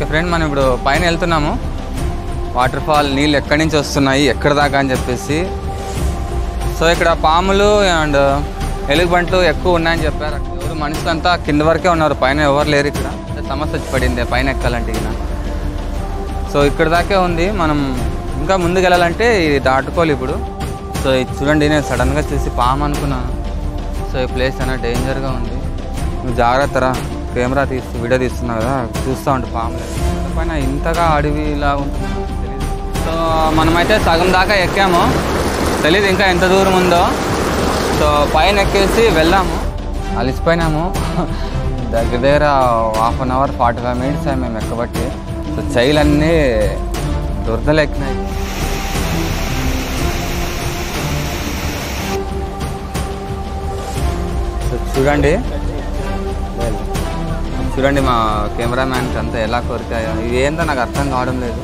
Okay friend మనం ఇప్పుడు పైన వెళ్తున్నాము వాటర్ ఫాల్ నీళ్ళు ఎక్కడి నుంచి వస్తున్నాయి ఎక్కడ దాకా అని చెప్పేసి. సో ఇక్కడ పాములు అండ్ ఎలుగుబంట్లు ఎక్కువ ఉన్నాయని చెప్పారు. ఎవరు మనుషులంతా కింద వరకే ఉన్నారు, పైన ఎవరు లేరు. ఇక్కడ సమస్య వచ్చి పడింది పైన ఎక్కాలంటే. సో ఇక్కడ దాకే ఉంది, మనం ఇంకా ముందుకు వెళ్ళాలంటే ఇది దాటుకోవాలి ఇప్పుడు. సో ఇది చూడండి, నేను సడన్గా చూసి పాము అనుకున్నాను. సో ఈ ప్లేస్ చాలా డేంజర్గా ఉంది, నువ్వు జాగ్రత్తరా. కెమెరా వీడియో తీస్తున్నా కదా, చూస్తూ ఉంటే పాములు పైన ఇంతగా అడవిలా ఉంటుంది. సో మనమైతే సగం దాకా ఎక్కాము, తెలీదు ఇంకా ఎంత దూరం ఉందో. సో పైన ఎక్కేసి వెళ్ళాము, అలిసిపోయినాము. దగ్గర దగ్గర 1.5 hour 45 minutes అవి మేము ఎక్కబట్టి. సో చైలన్నీ దురదలు ఎక్కినాయి. సో చూడండి చూడండి మా కెమెరామ్యాన్కి అంతా ఎలా కొరికాయో. ఇవేందో నాకు అర్థం కావడం లేదు,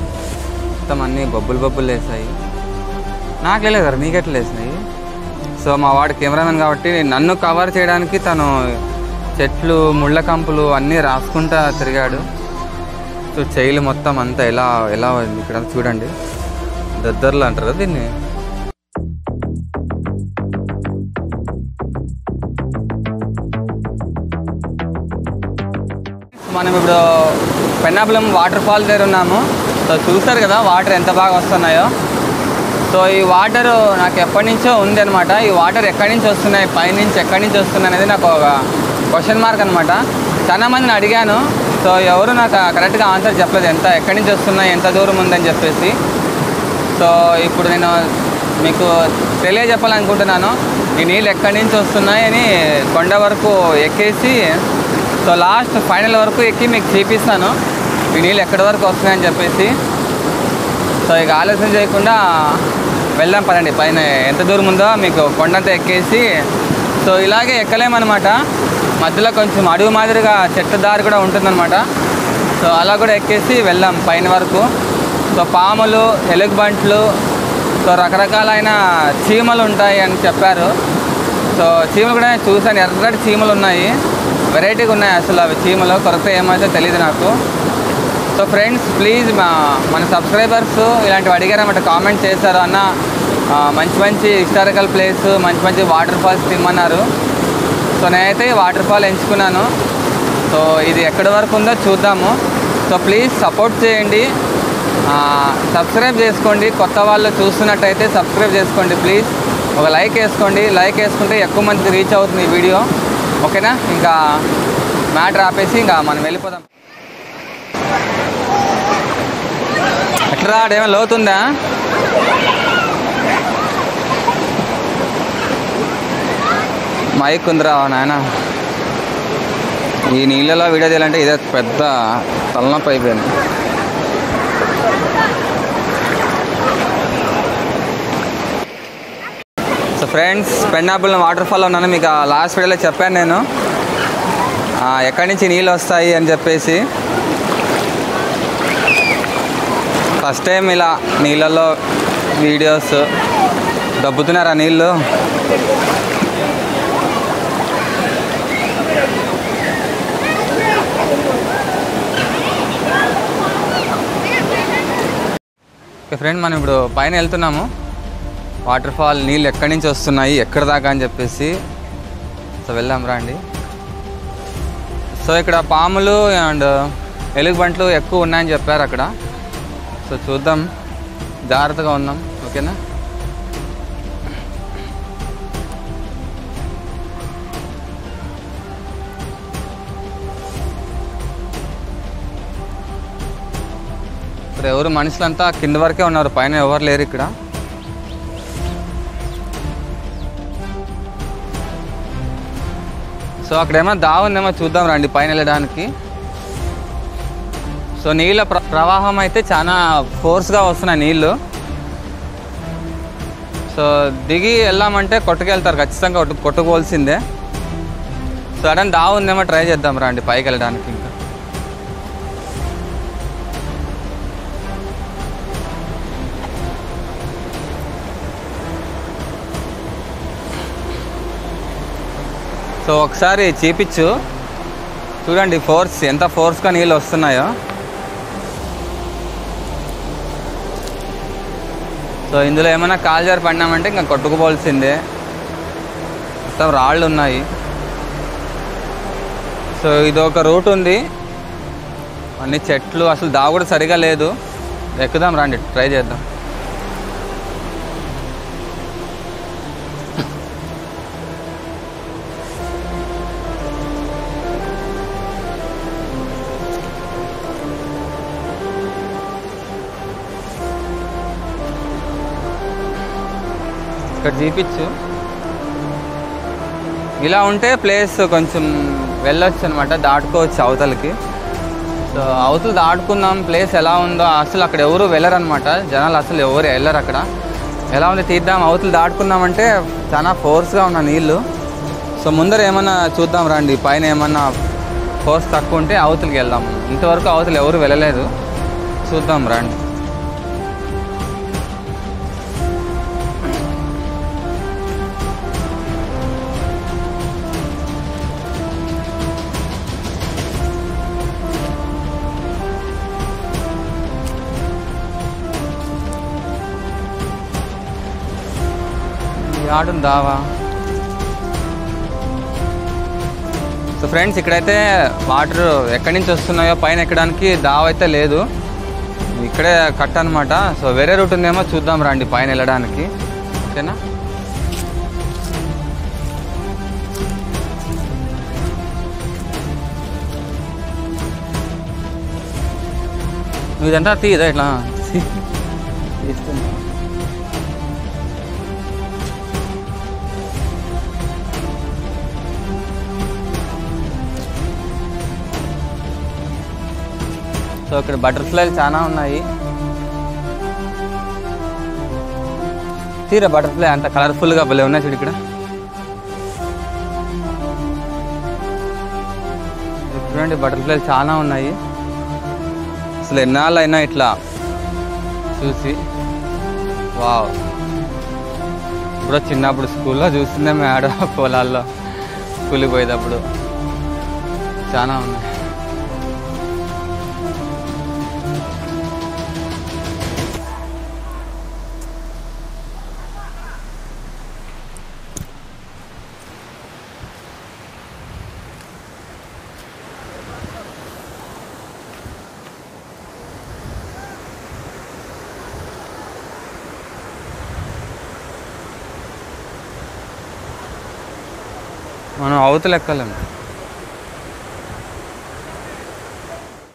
మొత్తం అన్నీ బొబ్బులు బొబ్బులు వేసాయి. నాకేలేదు కదా, నీకెట్లా వేసినాయి? సో మా వాడు కెమెరామెన్ కాబట్టి నన్ను కవర్ చేయడానికి తను చెట్లు ముళ్ళ కంపులు అన్నీ రాసుకుంటా తిరిగాడు. సో చైలు మొత్తం అంతా ఎలా ఎలా ఇక్కడ చూడండి, దద్దర్లు అంటారు దీన్ని. మనం ఇప్పుడు పెన్నాబులం వాటర్ ఫాల్ దగ్గర ఉన్నాము. సో చూస్తారు కదా వాటర్ ఎంత బాగా వస్తున్నాయో. సో ఈ వాటర్ నాకు ఎప్పటి నుంచో ఉంది అనమాట. ఈ వాటర్ ఎక్కడి నుంచి వస్తున్నాయి, పైనుంచి ఎక్కడి నుంచి వస్తున్నాయి అనేది నాకు ఒక క్వశ్చన్ మార్క్ అనమాట. చాలా మందిని అడిగాను, సో ఎవరు నాకు కరెక్ట్గా ఆన్సర్ చెప్పలేదు, ఎంత ఎక్కడి నుంచి వస్తున్నాయి ఎంత దూరం ఉందని చెప్పేసి. సో ఇప్పుడు నేను మీకు తెలియజెప్పాలనుకుంటున్నాను ఈ నీళ్ళు ఎక్కడి నుంచి వస్తున్నాయి అని. కొండ వరకు ఎక్కేసి సో లాస్ట్ ఫైనల్ వరకు ఎక్కి మీకు చూపిస్తాను ఈ నీళ్ళు ఎక్కడి వరకు వస్తున్నాయని చెప్పేసి. సో ఇక ఆలోచన చేయకుండా వెళ్దాం పదండి. పైన ఎంత దూరం ఉందో మీకు కొండంతా ఎక్కేసి. సో ఇలాగే ఎక్కలేమన్నమాట, మధ్యలో కొంచెం అడుగు మాదిరిగా చెట్టు దారి కూడా ఉంటుందన్నమాట. సో అలా కూడా ఎక్కేసి వెళ్దాం పైన వరకు. సో పాములు ఎలుగుబంట్లు సో రకరకాలైన చీమలు ఉంటాయి అని చెప్పారు. సో చీమలు కూడా నేను చూశాను, ఎర్రటి చీమలు ఉన్నాయి, వెరైటీగా ఉన్నాయి. అసలు అవి చీమలు కొరత ఏమైతే తెలియదు నాకు. సో ఫ్రెండ్స్ ప్లీజ్ మన సబ్స్క్రైబర్స్ ఇలాంటివి అడిగారన్నమాట, కామెంట్ చేశారు అన్న మంచి మంచి హిస్టారికల్ ప్లేస్ మంచి మంచి వాటర్ ఫాల్స్ తిమ్మన్నారు. సో నేనైతే ఈ వాటర్ ఫాల్ ఎంచుకున్నాను. సో ఇది ఎక్కడి వరకు ఉందో చూద్దాము. సో ప్లీజ్ సపోర్ట్ చేయండి, సబ్స్క్రైబ్ చేసుకోండి. కొత్త వాళ్ళు చూస్తున్నట్టయితే సబ్స్క్రైబ్ చేసుకోండి ప్లీజ్, ఒక లైక్ వేసుకోండి. లైక్ వేసుకుంటే ఎక్కువ మందికి రీచ్ అవుతుంది ఈ వీడియో. ఓకేనా, ఇంకా మ్యాటర్ ఆపేసి ఇంకా మనం వెళ్ళిపోదాం. ఎట్లా ఏమైనా లోతుందా? మైక్ ఉందిరా నాయన. ఈ నీళ్ళలో వీడియో తీయాలంటే ఇదే పెద్ద తలనొప్పి అయిపోయింది. సో ఫ్రెండ్స్ పెన్నాబులం వాటర్ఫాల్లో ఉన్నాను, మీకు లాస్ట్ వీడియోలో చెప్పాను నేను ఎక్కడి నుంచి నీళ్ళు వస్తాయి అని చెప్పేసి. ఫస్ట్ టైం ఇలా నీళ్ళల్లో వీడియోస్ దబ్బుతున్నారా నీళ్ళు. ఓకే ఫ్రెండ్ మనం ఇప్పుడు పైన వెళ్తున్నాము, వాటర్ఫాల్ నీళ్ళు ఎక్కడి నుంచి వస్తున్నాయి ఎక్కడ దాకా అని చెప్పేసి. సో వెళ్దాం రండి. సో ఇక్కడ పాములు అండ్ ఎలుగుబంట్లు ఎక్కువ ఉన్నాయని చెప్పారు అక్కడ. సో చూద్దాం, జాగ్రత్తగా ఉందాం ఓకేనా. ఇక్కడ ఎవరు మనుషులంతా కింద వరకే ఉన్నారు, పైన ఎవరు లేరు ఇక్కడ. సో అక్కడేమైనా దావుందేమో చూద్దాం రండి పైన వెళ్ళడానికి. సో నీళ్ళ ప్రవాహం అయితే చాలా ఫోర్స్గా వస్తున్నాయి నీళ్ళు. సో దిగి వెళ్ళామంటే కొట్టుకెళ్తారు ఖచ్చితంగా, కొట్టుకోవాల్సిందే. సో సడన్ దావుందేమో ట్రై చేద్దాం రండి పైకి వెళ్ళడానికి. ఇంకా సో ఒకసారి చూపించు చూడండి, ఫోర్స్ ఎంత ఫోర్స్గా నీళ్ళు వస్తున్నాయో. సో ఇందులో ఏమైనా కాలు జారి పడినామంటే ఇంకా కొట్టుకుపోవాల్సిందే. మొత్తం రాళ్ళు ఉన్నాయి. సో ఇదొక రూట్ ఉంది, అన్ని చెట్లు, అసలు దావు కూడా సరిగా లేదు. ఎక్కుదాం రండి, ట్రై చేద్దాం. ఇక్కడ చూపించు, ఇలా ఉంటే ప్లేస్ కొంచెం వెళ్ళొచ్చు అనమాట, దాటుకోవచ్చు అవతలకి. సో అవతలు దాటుకున్నాం, ప్లేస్ ఎలా ఉందో. అసలు అక్కడ ఎవరు వెళ్ళరు అనమాట, జనాలు అసలు ఎవరు వెళ్ళరు అక్కడ. ఎలా ఉంది తీద్దాం. అవతలు దాటుకున్నామంటే చాలా ఫోర్స్గా ఉన్న నీళ్ళు. సో ముందర ఏమన్నా చూద్దాం రండి, పైన ఏమన్నా ఫోర్స్ తక్కువ ఉంటే అవతలకి వెళ్దాం. ఇంతవరకు అవతలు ఎవరు వెళ్ళలేదు, చూద్దాం రండి. ఆడుందావా. సో ఫ్రెండ్స్ ఇక్కడైతే వాటర్ ఎక్కడి నుంచి వస్తున్నాయో, పైన ఎక్కడానికి దావ అయితే లేదు, ఇక్కడే కట్ అనమాట. సో వేరే రూట్ ఉందేమో చూద్దాం రండి పైన వెళ్ళడానికి, ఓకేనా. ఇదంతా తీదా ఇట్లా తీసుకున్నా. సో ఇక్కడ బటర్ఫ్లైలు చాలా ఉన్నాయి. తీరా బటర్ఫ్లై అంత కలర్ఫుల్గా భలే ఉన్నాయి చూడు. ఇక్కడ చూడండి బటర్ఫ్లైలు చాలా ఉన్నాయి. అసలు ఎన్నాళ్ళైనా ఇట్లా చూసి, వావ్. ఇప్పుడు చిన్నప్పుడు స్కూల్లో చూస్తుందే మేము, ఆడ పొలాల్లో స్కూల్కి పోయేటప్పుడు చాలా ఉన్నాయి. మనం అవతలు ఎక్కలేము,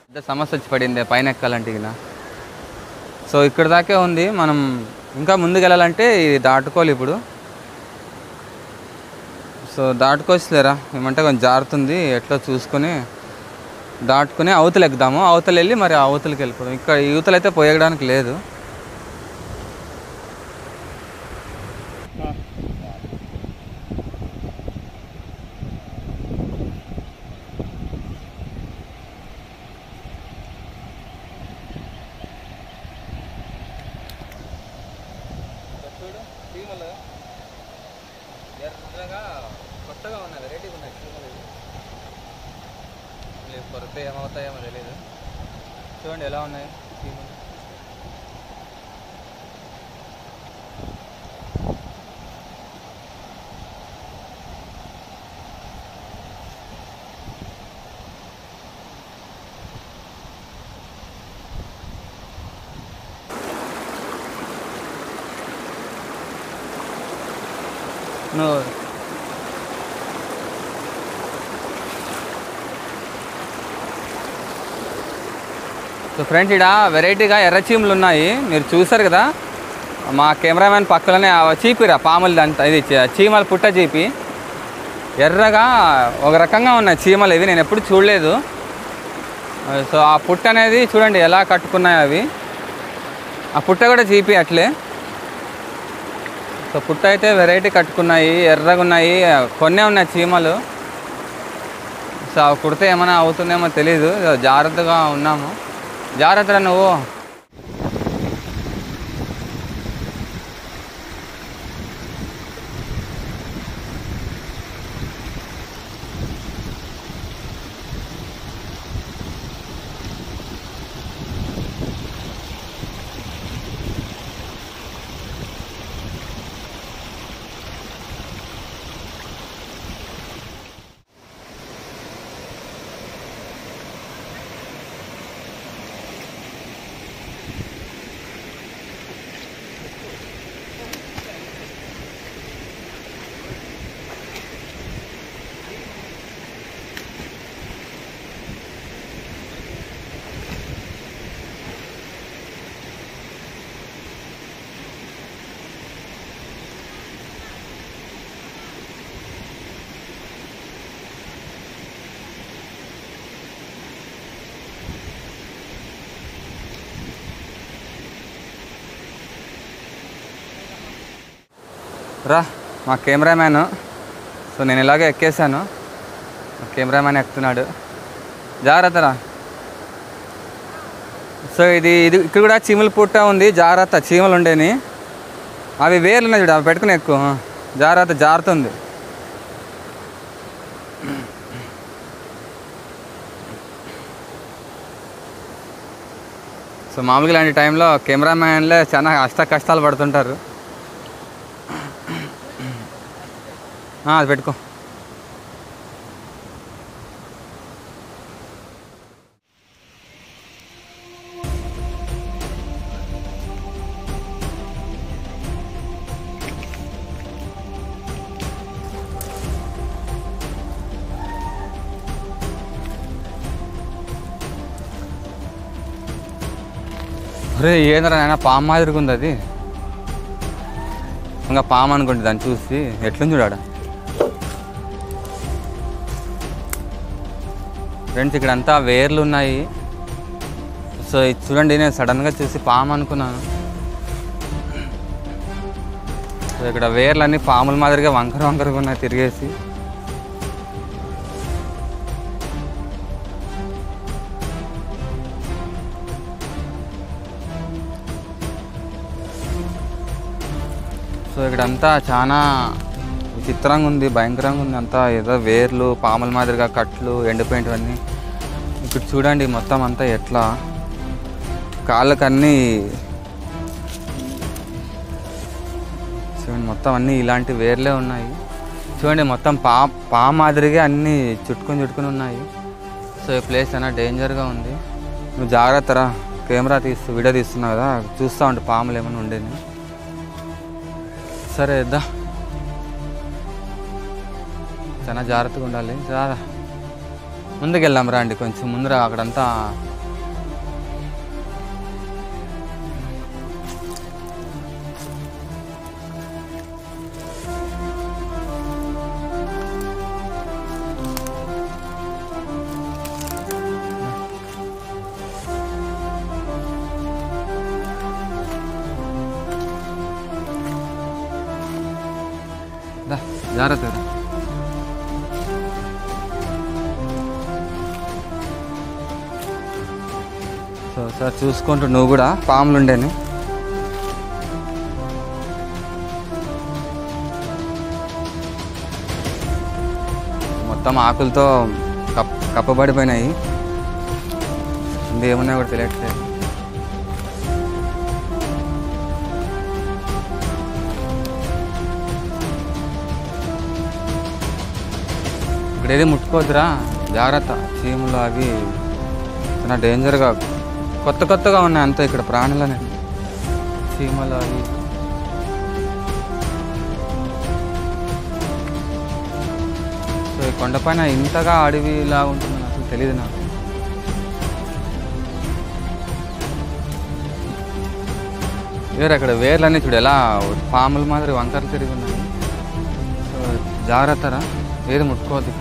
పెద్ద సమస్య వచ్చి పడింది పైన ఎక్కాలంటే ఇలా. సో ఇక్కడ దాకే ఉంది, మనం ఇంకా ముందుకు వెళ్ళాలంటే ఇది దాటుకోవాలి ఇప్పుడు. సో దాటుకోవచ్చులేరా, ఏమంటే కొంచెం జారుతుంది, ఎట్లా చూసుకొని దాటుకుని అవతలు ఎక్కుదాము. అవతలు వెళ్ళి మరి అవతలకి వెళ్ళిపోదాం. ఇక్కడ యువతలు అయితే పోయడానికి లేదు. కొత్తగా ఉన్నాయి, వెరైటీగా ఉన్నాయి చీమలు. కొరత ఏమవుతాయేమో తెలియదు, చూడండి ఎలా ఉన్నాయి చీమలు. నువ్వు సో ఫ్రెండ్స్ ఇక్కడ వెరైటీగా ఎర్ర చీమలు ఉన్నాయి, మీరు చూసారు కదా. మా కెమెరామ్యాన్ పక్కలోనే చీపిరా పాములు, అంత ఇది చీమల పుట్ట చీపి, ఎర్రగా ఒక రకంగా ఉన్నాయి చీమలు. ఇవి నేను ఎప్పుడు చూడలేదు. సో ఆ పుట్ట అనేది చూడండి ఎలా కట్టుకున్నాయి అవి. ఆ పుట్ట కూడా చీపి అట్లే. సో పుట్ట అయితే వెరైటీ కట్టుకున్నాయి, ఎర్రగా ఉన్నాయి. కొన్నే ఉన్నాయి చీమలు. సో అవి కుడితే ఏమైనా అవుతుందేమో తెలీదు, జాగ్రత్తగా ఉన్నాము. జాగ్రత్త నువ్వు. रा मा कैमरा मैन सो ने इलागे एक्सा कैमरा मैन एक्ना जाग्रत रा सो इधी इकड़ चीमल पुट उ जाग्रत चीमल उड़े अभी वेरना चूड़ा पेटकने जाग्रत जारत सो मूल इलांट टाइम में कैमरा मैन चा अष्ट कष्ट पड़ता पेको अरे ऐसा पाम मादरी अभी इंका पाम दिन चूसी एट्लूड़ा फ्रेंड्स इकड़ा वेर्लू सो चूँगी ने सडन चूसी पाम सो इक वेर्ल पाम मादरी वंकर वंकर तिगे सो इकड़ता चाना चित्रंगा भयंकर अंत यदा वेर्लू पाम मादरी कटू एंडीवी इक चूँ मोतमंत एट्ला कालकनी चूँ मोतमी इलांट वेर्ले उन्नाई चूँ मोतम पा मादरी अभी चुटको चुटकनाई सो प्लेस अना डेंजर गा उ जाग्रत रा कैमरा तीस वीडियो तीसुन्ना कदा चूस्ता उंटे पामुलु एमन्ना उंडेनि सर दा चना जाग्रत उ मुंदे रा मुंदर अकड़ा जाग्रत सो सर चूस पाम लुंडे मोत्तम आकुल तो कपबड़िपोयिनायि इंदेमुन्नायो इकड़े मुटरा जाग्रत चीमल अभी चाह डेंजर का కొత్త కొత్తగా ఉన్నాయి అంత ఇక్కడ ప్రాణులనే చీమలు అవి సో కొండపైన ఇంతగా అడవిలా ఉంటుందని అసలు తెలియదు నాకు వేరే అక్కడ వేర్లన్నీ చూడు ఎలా పాముల మాదిరి వంకరలు తిరిగి ఉన్నాయి సో జాగ్రత్తరా ఏది ముట్టుకోవద్దు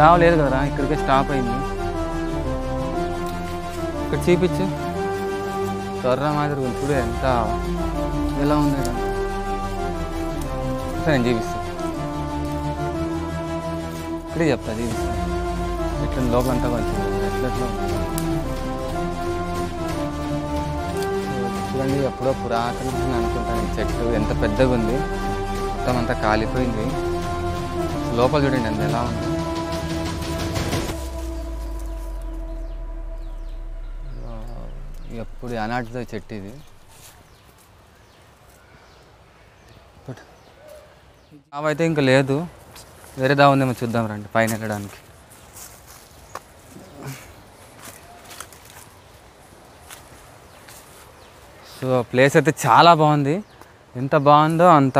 धाव ले कदरा इकड़के स्टाप इक चीप्च चर्रा मादरी चूड़े एंत एला जीविस्ता इकड़े चपता जीविस्ता इट लोपल चूँ एपड़ो पुरातन चटू एंत मोतमंत कालिपोइंदी लोपल चूँ अंत एला ఇప్పుడు అనాటితో చెట్టు ఇది అవైతే ఇంకా లేదు వేరే దా ఉందేమో చూద్దాం రండి పైన ఎక్కడానికి సో ప్లేస్ అయితే చాలా బాగుంది ఎంత బాగుందో అంత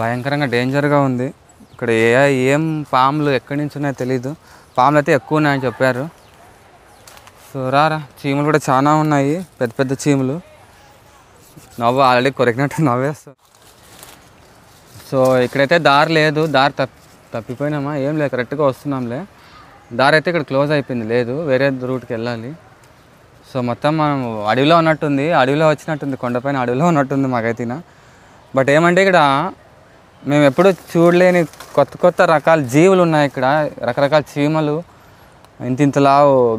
భయంకరంగా డేంజర్గా ఉంది ఇక్కడ ఏం పాములు ఎక్కడి నుంచి ఉన్నాయో తెలియదు పాములు అయితే ఎక్కువ ఉన్నాయని చెప్పారు సో రారా చీమలు కూడా చాలా ఉన్నాయి పెద్ద పెద్ద చీమలు నవ్వు ఆల్రెడీ కొరికినట్టు నవ్వేస్తాం. సో ఇక్కడైతే దారి లేదు, దారి తప్పిపోయినామా ఏం లేదు, కరెక్ట్గా వస్తున్నాంలే. దారి అయితే ఇక్కడ క్లోజ్ అయిపోయింది, లేదు వేరే రూట్కి వెళ్ళాలి. సో మొత్తం మనం అడవిలో ఉన్నట్టుంది, అడవిలో వచ్చినట్టుంది, కొండపైన అడవిలో ఉన్నట్టుంది మాకైతేనా. బట్ ఏమంటే ఇక్కడ మేము ఎప్పుడు చూడలేని కొత్త కొత్త రకాల జీవులు ఉన్నాయి. ఇక్కడ రకరకాల చీమలు, ఇంతింతలా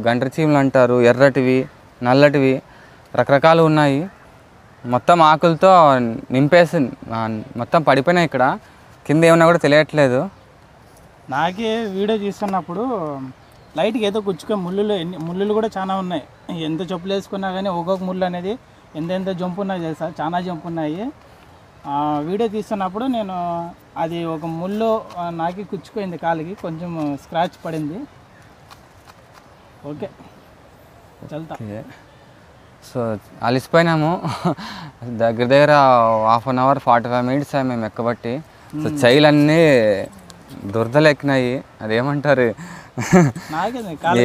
గండ్ర చీమలు అంటారు, ఎర్రటివి నల్లటివి రకరకాలు ఉన్నాయి. మొత్తం ఆకులతో నింపేసి మొత్తం పడిపోయినాయి. ఇక్కడ కింద ఏమన్నా కూడా తెలియట్లేదు. నాకే వీడియో తీస్తున్నప్పుడు లైట్కి ఏదో గుచ్చుకో ముళ్ళులు, ఎన్ని ముళ్ళులు కూడా చాలా ఉన్నాయి. ఎంత చెప్పులు వేసుకున్నా కానీ ఒక్కొక్క ముళ్ళు అనేది ఎంత జంపు ఉన్నాయి తెలుసా, చాలా జంపు ఉన్నాయి. వీడియో తీస్తున్నప్పుడు నేను అది ఒక ముళ్ళు నాకి కుచ్చుకోయింది, కాలికి కొంచెం స్క్రాచ్ పడింది. ఓకే చల్తా. సో అలిసిపోయినాము. దగ్గర దగ్గర 1/2 అవర్ 45 minutes మేము ఎక్కబట్టి. సో చైలన్నీ దురదలు ఎక్కినాయి, అదేమంటారు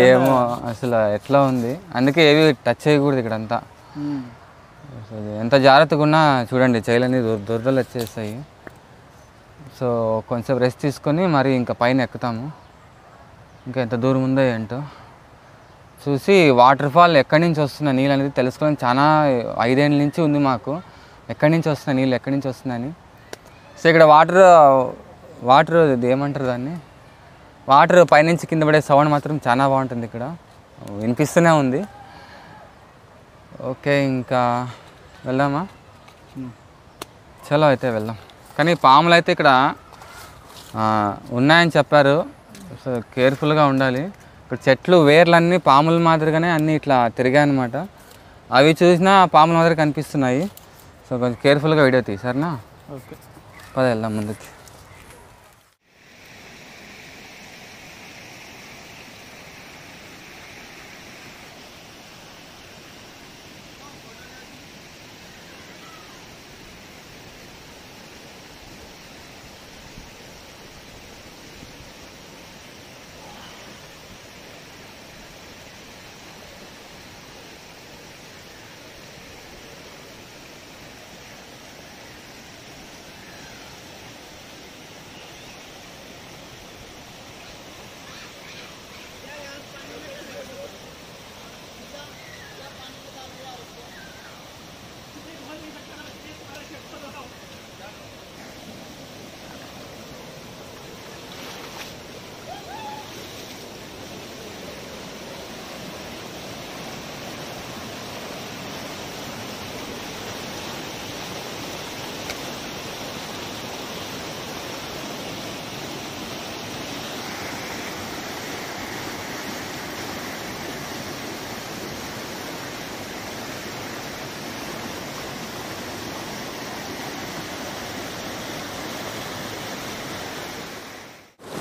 ఏమో అసలు ఎట్లా ఉంది. అందుకే ఏవి టచ్ చేయకూడదు ఇక్కడంతా. ఎంత జాగ్రత్తగా ఉన్నా చూడండి చైలన్నీ దురదలు వచ్చేస్తాయి. సో కొంచెం రెస్ట్ తీసుకొని మరి ఇంకా పైన ఎక్కుతాము. ఇంకా ఎంత దూరం ఉందో ఏంటో చూసి వాటర్ఫాల్ ఎక్కడి నుంచి వస్తున్న నీళ్ళు అనేది తెలుసుకోవడం చాలా 5 ఏళ్ళ నుంచి ఉంది మాకు, ఎక్కడి నుంచి వస్తున్న నీళ్ళు ఎక్కడి నుంచి వస్తుందని. సో ఇక్కడ వాటర్ ఇది ఏమంటారు దాన్ని, వాటర్ పైనుంచి కింద పడే సౌండ్ మాత్రం చాలా బాగుంటుంది, ఇక్కడ వినిపిస్తూనే ఉంది. ఓకే ఇంకా వెళ్దామా, చలో అయితే వెళ్దాం. కానీ పాములు అయితే ఇక్కడ ఉన్నాయని చెప్పారు, సో కేర్ఫుల్గా ఉండాలి. ఇక్కడ చెట్లు వేర్లన్నీ పాముల మాదిరిగానే అన్నీ ఇట్లా తిరిగాయన్నమాట. అవి చూసినా పాముల మాదిరి కనిపిస్తున్నాయి. సో కొంచెం కేర్ఫుల్గా వీడియో తీ సరేనా. ఓకే పద వెళ్దాం ముందుకి.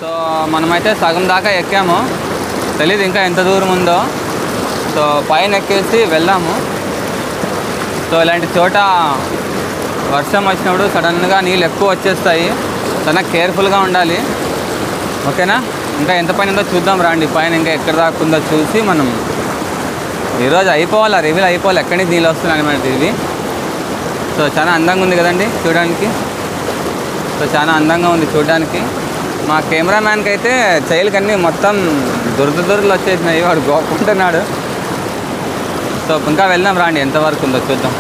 సో మనమైతే సగం దాకా ఎక్కాము, తెలీదు ఇంకా ఎంత దూరం ఉందో. సో పైన ఎక్కేసి వెళ్ళాము. సో ఇలాంటి చోట వర్షం వచ్చినప్పుడు సడన్గా నీళ్ళు ఎక్కువ వచ్చేస్తాయి, చాలా కేర్ఫుల్గా ఉండాలి ఓకేనా. ఇంకా ఎంత పైన ఉందో చూద్దాం రాండి, పైన ఇంకా ఎక్కడ దాకా ఉందో చూసి మనం ఈరోజు అయిపోవాలి, రివ్యూలు అయిపోవాలి. ఎక్కడి నుంచి నీళ్ళు వస్తున్నాయి అనమాట ఇది. సో చాలా అందంగా ఉంది కదండి చూడడానికి. సో చాలా అందంగా ఉంది చూడడానికి. మా కెమెరామ్యాన్కి అయితే చైల్కి అన్నీ మొత్తం దురదలు వచ్చేసినాయి, వాడు గోకుంటున్నాడు. సో ఇంకా వెళ్దాం రాండి, ఎంతవరకు ఉందో చూద్దాం.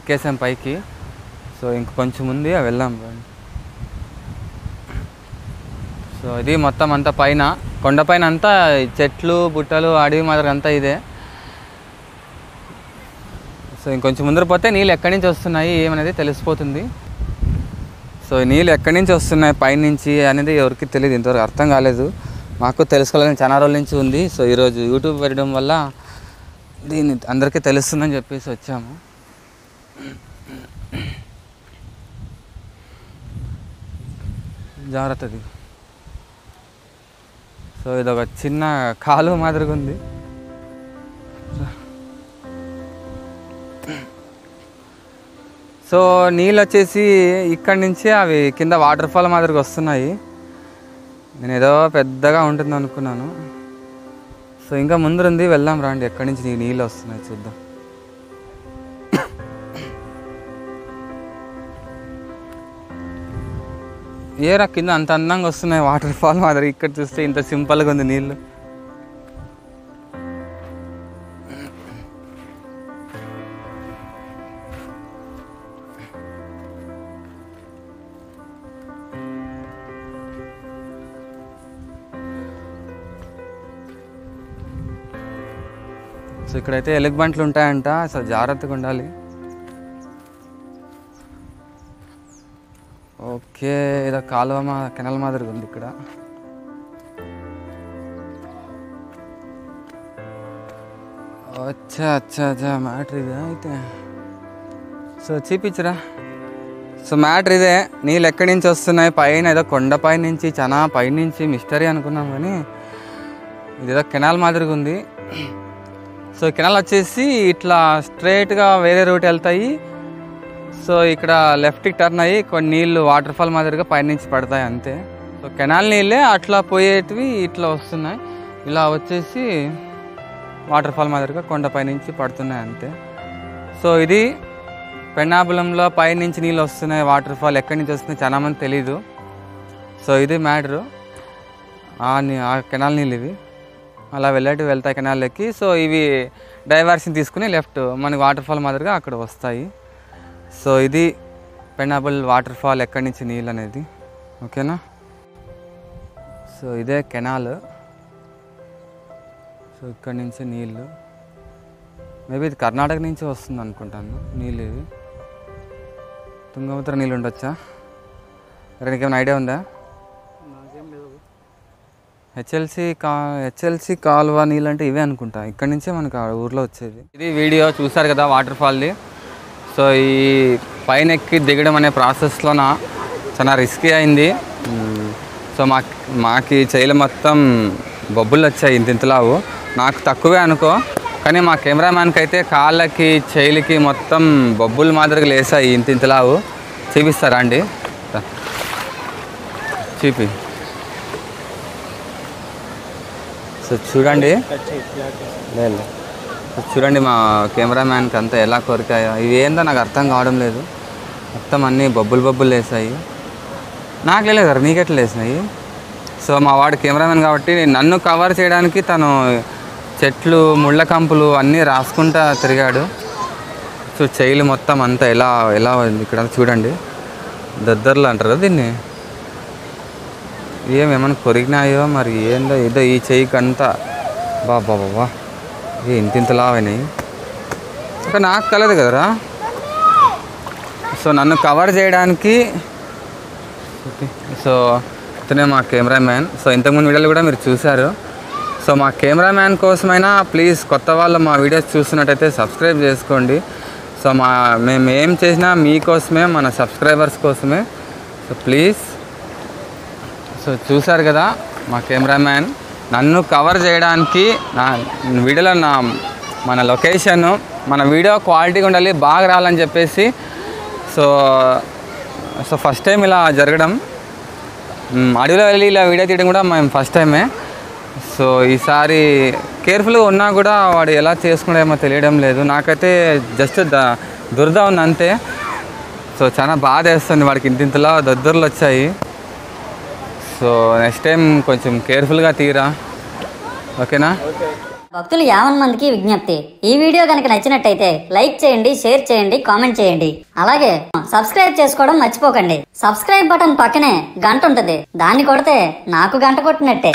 ఎక్కేసాం పైకి. సో ఇంకొంచెం ఉంది, అవి వెళ్ళాం. సో ఇది మొత్తం అంతా పైన కొండపైన అంతా చెట్లు బుట్టలు అడవి మాదిరి అంతా ఇదే. సో ఇంకొంచెం ముందర పోతే నీళ్ళు ఎక్కడి నుంచి వస్తున్నాయి ఏమనేది తెలిసిపోతుంది. సో నీళ్ళు ఎక్కడి నుంచి వస్తున్నాయి పైనుంచి అనేది ఎవరికి తెలియదు, ఇంతవరకు అర్థం కాలేదు. మాకు తెలుసుకోవాలని చాలా రోజుల నుంచి ఉంది. సో ఈరోజు యూట్యూబ్ పెట్టడం వల్ల దీన్ని అందరికీ తెలుస్తుందని చెప్పేసి వచ్చాము. జాగ్రత్తది. సో ఇదొక చిన్న కాలువ మాదిరిగా ఉంది. సో నీళ్ళు వచ్చేసి ఇక్కడి నుంచి అవి కింద వాటర్ఫాల్ మాదిరిగా వస్తున్నాయి. నేను ఏదో పెద్దగా ఉంటుంది అనుకున్నాను. సో ఇంకా ముందుంది, వెళ్దాం రండి. ఎక్కడి నుంచి నీళ్ళు వస్తున్నాయి చూద్దాం. ఏరా కింద అంత అందంగా వస్తున్నాయి వాటర్ఫాల్ మాదిరి, ఇక్కడ చూస్తే ఇంత సింపుల్గా ఉంది నీళ్ళు. సో ఇక్కడైతే ఎలుగుబంట్లు ఉంటాయంట, అసలు జాగ్రత్తగా ఉండాలి. ఓకే, ఏదో కాలువ కెనాల్ మాదిరిగా ఉంది ఇక్కడ. అచ్చా అచ్చా అచ్చా, మ్యాటర్ ఇదే అయితే. సో చూపించరా, సో మ్యాటర్ ఇదే, నీళ్ళు ఎక్కడి నుంచి వస్తున్నాయి. పైన ఏదో కొండపై నుంచి, చాలా పైనుంచి మిస్టరీ అనుకున్నాం, కానీ ఇదేదో కెనాల్ మాదిరిగా ఉంది. సో కెనాల్ వచ్చేసి ఇట్లా స్ట్రైట్గా వేరే రూట్ వెళ్తాయి. సో ఇక్కడ లెఫ్ట్కి టర్న్ అయ్యి కొన్ని నీళ్ళు వాటర్ఫాల్ మాదిరిగా పైనుంచి పడతాయి అంతే. సో కెనాల్ నీళ్ళే అట్లా పోయేటివి ఇట్లా వస్తున్నాయి, ఇలా వచ్చేసి వాటర్ఫాల్ మాదిరిగా కొండపై నుంచి పడుతున్నాయి అంతే. సో ఇది పెన్నాబులంలో పైనుంచి నీళ్ళు వస్తున్నాయి, వాటర్ఫాల్ ఎక్కడి నుంచి వస్తున్నాయి చాలామంది తెలీదు. సో ఇది మ్యాటరు, ఆ కెనాల్ నీళ్ళు ఇవి అలా వెళ్ళేటివి వెళ్తాయి కెనాల్లోకి. సో ఇవి డైవర్షన్ తీసుకుని లెఫ్ట్ మనకి వాటర్ఫాల్ మాదిరిగా అక్కడ వస్తాయి. సో ఇది పెన్నాబుల్ వాటర్ఫాల్ ఎక్కడి నుంచి నీళ్ళు అనేది, ఓకేనా. సో ఇదే కెనాల్. సో ఇక్కడి నుంచి నీళ్ళు, మేబీ ఇది కర్ణాటక నుంచి వస్తుంది అనుకుంటాను నీళ్ళు. ఇవి తుంగభద్ర నీళ్ళు ఉండొచ్చా? నీకేమైనా ఐడియా ఉందా? హెచ్ఎల్సి కాలువ నీళ్ళు అంటే ఇవే అనుకుంటా, ఇక్కడి నుంచే మనకు ఆ ఊర్లో వచ్చేది. ఇది వీడియో చూసారు కదా వాటర్ఫాల్ది. సో ఈ పైన ఎక్కి దిగడం అనే ప్రాసెస్లోన చాలా రిస్కీ అయింది. సో మాకు చేయిలు మొత్తం బొబ్బులు వచ్చాయి, ఇంతలావు నాకు తక్కువే అనుకో, కానీ మా కెమెరామ్యాన్కి అయితే కాళ్ళకి చేయిలకి మొత్తం బొబ్బులు మాదిరిగా లేసాయి ఇంతలావు. చూపిస్తారా అండి? చూపి. సో చూడండి, చూడండి మా కెమెరామ్యాన్కి అంతా ఎలా కొరికాయో. ఇవి ఏందో నాకు అర్థం కావడం లేదు, మొత్తం అన్నీ బొబ్బులు వేసాయి. నాకు లేదు కదా, నీకెట్లా వేసినాయి? సో మా వాడు కెమెరామ్యాన్ కాబట్టి నన్ను కవర్ చేయడానికి తను చెట్లు ముళ్ళ కంపులు అన్నీ రాసుకుంటా తిరిగాడు. సో చెయ్యిలు మొత్తం అంతా ఎలా ఎలా ఇక్కడ చూడండి, దద్దర్లు అంటారు దీన్ని, ఏమేమన్నా కొరిగినాయో మరి ఏందో. ఏదో ఈ చెయ్యికంతా బాబా ఏ ఇంతలా అయినాయి, ఇంకా నాకు కలదు కదరా. సో నన్ను కవర్ చేయడానికి సో అతనే మా కెమెరామ్యాన్. సో ఇంతకుముందు వీడియోలు కూడా మీరు చూశారు. సో మా కెమెరామ్యాన్ కోసమైనా ప్లీజ్ కొత్త వాళ్ళు మా వీడియోస్ చూస్తున్నట్టయితే సబ్స్క్రైబ్ చేసుకోండి. సో మేము ఏం చేసినా మీకోసమే, మన సబ్స్క్రైబర్స్ కోసమే. So please. సో చూసారు కదా మా కెమెరామ్యాన్ నన్ను కవర్ చేయడానికి, నా వీడియోలో మన లొకేషను, మన వీడియో క్వాలిటీగా ఉండాలి, బాగా రావాలని చెప్పేసి. సో ఫస్ట్ టైం ఇలా జరగడం, అడవిలో వెళ్ళి ఇలా వీడియో తీయడం కూడా మేము ఫస్ట్ టైమే. సో ఈసారి కేర్ఫుల్గా ఉన్నా కూడా వాడు ఎలా చేసుకున్నాడేమో తెలియడం లేదు. నాకైతే జస్ట్ దురద ఉంది అంతే. సో చాలా బాధ వేస్తుంది వాడికి, ఇంతలా దద్దర్లు వచ్చాయి. సో నెక్స్ట్ టైం కొంచెం కేర్ఫుల్గా తీరా, ఓకేనా. భక్తులు యావన్ మందికి విజ్ఞప్తి, ఈ వీడియో కనుక నచ్చినట్టయితే లైక్ చేయండి, షేర్ చేయండి, కామెంట్ చేయండి, అలాగే సబ్స్క్రైబ్ చేసుకోవడం మర్చిపోకండి. సబ్స్క్రైబ్ బటన్ పక్కనే గంట ఉంటుంది, దాన్ని కొడితే నాకు గంట కొట్టినట్టే.